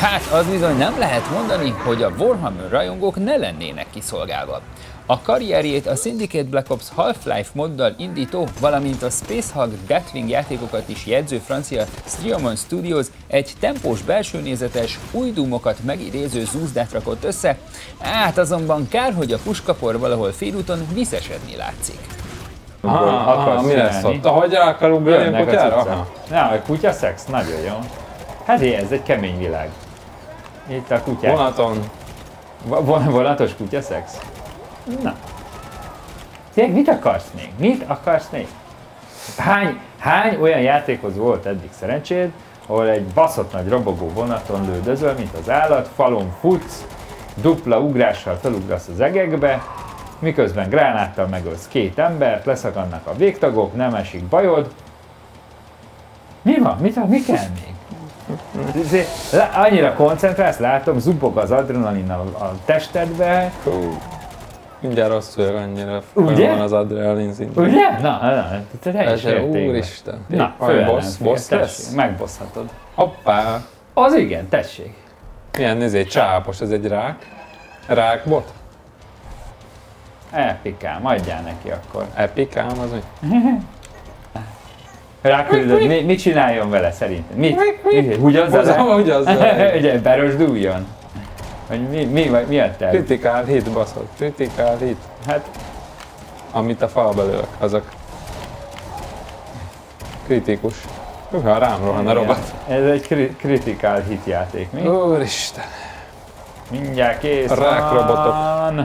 Hát az bizony nem lehet mondani, hogy a Warhammer rajongók ne lennének kiszolgálva. A karrierjét a Syndicate Black Ops Half-Life moddal indító, valamint a Space Hulk Batwing játékokat is jegyző francia Streamon Studios egy tempós, belsőnézetes, új dúmokat megidéző zúzdát rakott össze, át azonban kár, hogy a puskapor valahol félúton visszesedni látszik. Mi lesz ott? Ahogy el akarunk jönni a kutyára? Nem, a kutya szex, nagyon jó. Hát ez egy kemény világ. Itt a kutyák. Vonaton. Vonatos kutyaszex? Na. Tényleg mit akarsz még? Mit akarsz még? Hány olyan játékhoz volt eddig szerencséd, ahol egy baszott nagy robogó vonaton lődözöl, mint az állat, falon futsz, dupla ugrással felugrasz az egekbe, miközben gránáttal megölsz két embert, leszakadnak a végtagok, nem esik bajod. Mi van? Mi kell még? Annyira koncentrálsz, látom, zubog az adrenalin a testedbe. Mindjárt rosszul, annyira van az adrenalin szintén. Ugye? Na, te teljes értékben. Úristen. Na, boss lesz? Megbosszhatod. Hoppá! Az igen, tessék. Milyen egy csápos, ez egy rák. Rákbot? Epikám, adjál neki akkor. Epikám az mi? Ráküldöd, mit csináljon vele szerinted? Mit? Ugyazzal? Ugye, berosduljon. Hogy mi a terv? Kritikál hit, baszod. Kritikál hit. Hát, amit a falba lövök, azok kritikus. Hűha, rám rohan a robot. Ez egy kritikál hit játék, mi? Úristen. Mindjárt kész van. Rákrobotok.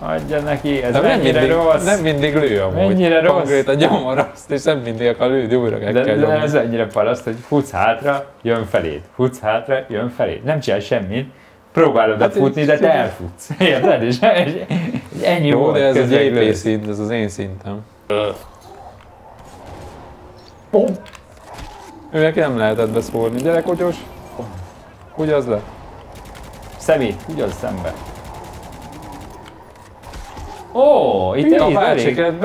Adja neki, ez mennyire rossz. Nem mindig lő amúgy. Mennyire rossz. Konkrét a gyomor azt, és nem mindig akar lőni, újra kell nyomni. De ez annyira paraszt, hogy futsz hátra, jön feléd. Futsz hátra, jön feléd. Nem csinál semmit, próbálod futni, de te elfutsz. Érted? És ennyi volt. De ez az JP szint, ez az én szintem. Őnek nem lehetett beszórni. Gyere, kotyos! Ugyaz le. Szemét, ugyaz szembe. Ó, itt a pácséket,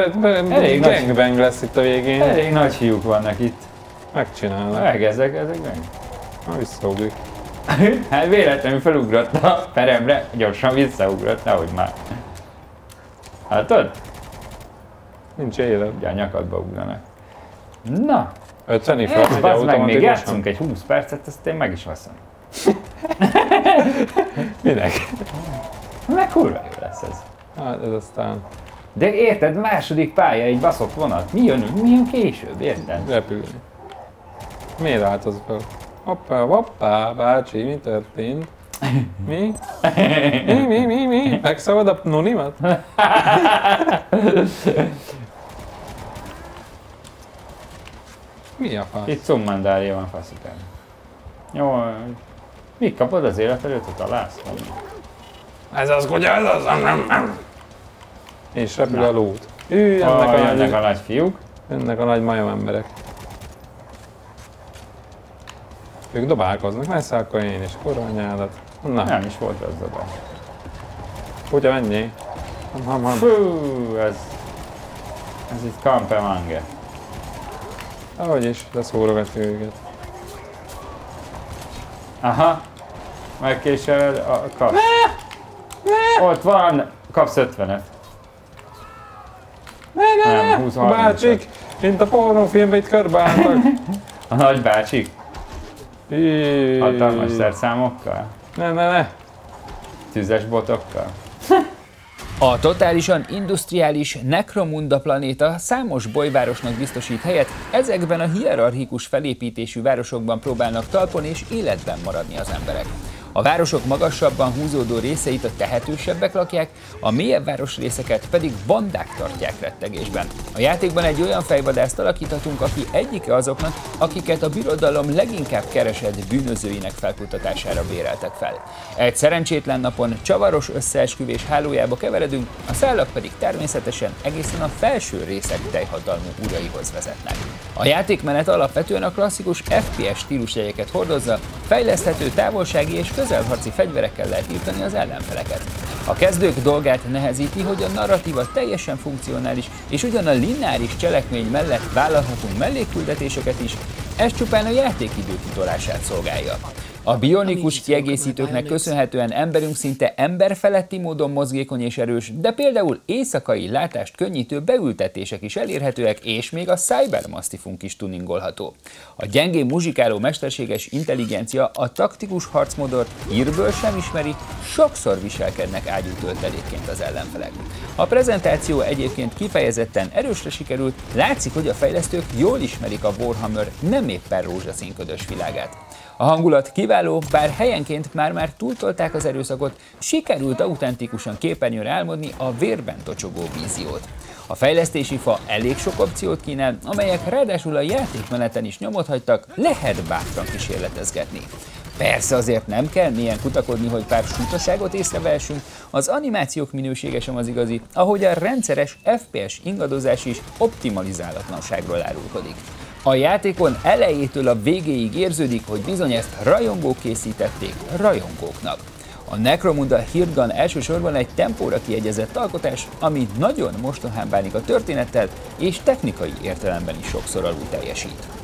elég gangbang lesz itt a végén. Elég nagy hiúk vannak itt. Megcsinálnak. Ezek meg. Na, visszaugrik. Hát véletlenül felugrott a peremre, gyorsan visszaugrott, nehogy már. Látod? Nincs élet. Ugye a nyakadba ugranak. Na. 50 év alatt egy automatikusan. Még játszunk egy 20 percet, ezt én meg is veszem. Minek? Meg kurva jó lesz ez. Hát ez aztán... De érted, második pálya, egy baszott vonat. Mi jön később, érted? Repülni. Miért változ fel? Hoppá, bácsi, mi történt? Mi? Mi? Megszabad a pnonimat? Mi a fasz? Itt szummandária van, faszikán. Jó, mi kapod az élet előtt, hogy találsz? Ez az kutya, ez az nem. És repül a lót. Jönnek a nagy fiúk. Jönnek a nagy majom emberek. Ők dobálkoznak, messze akkor én is, koronyádat. Na. Nem is volt az dobál. Kutya, mennyi? Fú, ez itt kampemange. Ahogyis, leszórogatja őket. Aha. Megkésel a kap. Ott van, kapsz 50-et. Nem, 20 30-at. Bácsik, mint a pornófilmben itt körbeálltak. A nagy bácsik? Hatalmas szerszámokkal? Ne. Tüzes botokkal? A totálisan industriális Necromunda planéta számos bolygóvárosnak biztosít helyet, ezekben a hierarchikus felépítésű városokban próbálnak talpon és életben maradni az emberek. A városok magasabban húzódó részeit a tehetősebbek lakják, a mélyebb városrészeket pedig bandák tartják rettegésben. A játékban egy olyan fejvadászt alakíthatunk, aki egyike azoknak, akiket a birodalom leginkább keresett bűnözőinek felkutatására béreltek fel. Egy szerencsétlen napon csavaros összeesküvés hálójába keveredünk, a szálak pedig természetesen egészen a felső részek teljhatalmú uraihoz vezetnek. A játékmenet alapvetően a klasszikus FPS stílusjegyeket hordozza, fejleszthető távolsági és közelharci fegyverekkel lehet írtani az ellenfeleket. A kezdők dolgát nehezíti, hogy a narratíva teljesen funkcionális, és ugyan a lineáris cselekmény mellett vállalhatunk mellékküldetéseket is, ez csupán a játékidő kitolását szolgálja. A bionikus kiegészítőknek köszönhetően emberünk szinte emberfeletti módon mozgékony és erős, de például éjszakai látást könnyítő beültetések is elérhetőek, és még a cybermastifunk is tuningolható. A gyengén muzsikáló mesterséges intelligencia a taktikus harcmodort hírből sem ismeri, sokszor viselkednek ágyútöltelékként az ellenfelek. A prezentáció egyébként kifejezetten erősre sikerült, látszik, hogy a fejlesztők jól ismerik a Warhammer nem éppen rózsaszínködös világát. A hangulat kiváló, bár helyenként már túltolták az erőszakot, sikerült autentikusan képernyőre álmodni a vérben tocsogó víziót. A fejlesztési fa elég sok opciót kínál, amelyek ráadásul a játékmeneten is nyomot hagytak, lehet bátran kísérletezgetni. Persze azért nem kell mélyen kutakodni, hogy pár súlytaságot észrevehessünk, az animációk minősége sem az igazi, ahogy a rendszeres FPS ingadozás is optimalizálatlanságról árulkodik. A játékon elejétől a végéig érződik, hogy bizony ezt rajongók készítették rajongóknak. A Necromunda: Hired Gun elsősorban egy tempóra kiegyezett alkotás, ami nagyon mostohán bánik a történettel, és technikai értelemben is sokszor alul teljesít.